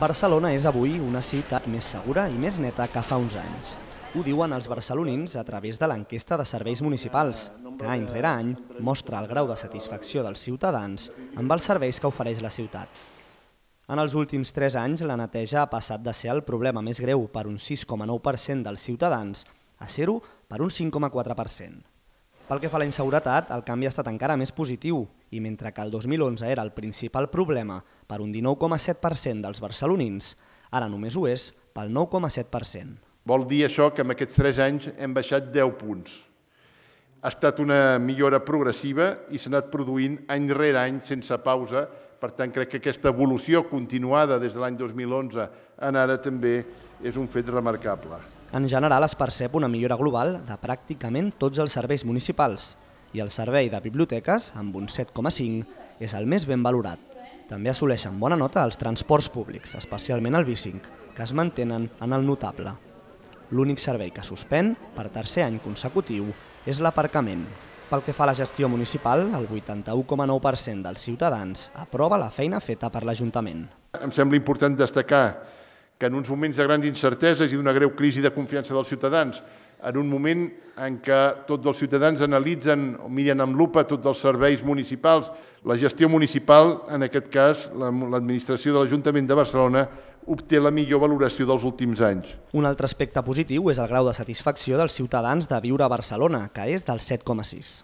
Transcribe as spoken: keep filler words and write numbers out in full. Barcelona és avui una ciutat més segura i més neta que fa uns anys. Ho diuen els barcelonins a través de l'enquesta de serveis municipals, que any rere any mostra el grau de satisfacció dels ciutadans amb els serveis que ofereix la ciutat. En els últims tres anys, la neteja ha passat de ser el problema més greu per un sis coma nou per cent dels ciutadans a ser-ho per un cinc coma quatre per cent. Pel que fa a la inseguretat, el canvi ha estat encara més positiu i mentre que el dos mil onze era el principal problema per un dinou coma set per cent dels barcelonins, ara només ho és pel nou coma set per cent. Vol dir això que en aquests tres anys hem baixat deu punts. Ha estat una millora progressiva i s'ha anat produint any rere any sense pausa. Per tant, crec que aquesta evolució continuada des de l'any dos mil onze en ara també és un fet remarcable. En general es percep una millora global de pràcticament tots els serveis municipals i el servei de biblioteques, amb un set coma cinc, és el més ben valorat. També assoleixen bona nota els transports públics, especialment el bicing, que es mantenen en el notable. L'únic servei que suspèn, per tercer any consecutiu, és l'aparcament. Pel que fa a la gestió municipal, el vuitanta-un coma nou per cent dels ciutadans aprova la feina feta per l'Ajuntament. Em sembla important destacar que en uns moments de grans incerteses i d'una greu crisi de confiança dels ciutadans, en un moment en què tots els ciutadans analitzen o miren amb lupa tots els serveis municipals, la gestió municipal, en aquest cas l'administració de l'Ajuntament de Barcelona, obté la millor valoració dels últims anys. Un altre aspecte positiu és el grau de satisfacció dels ciutadans de viure a Barcelona, que és del set coma sis.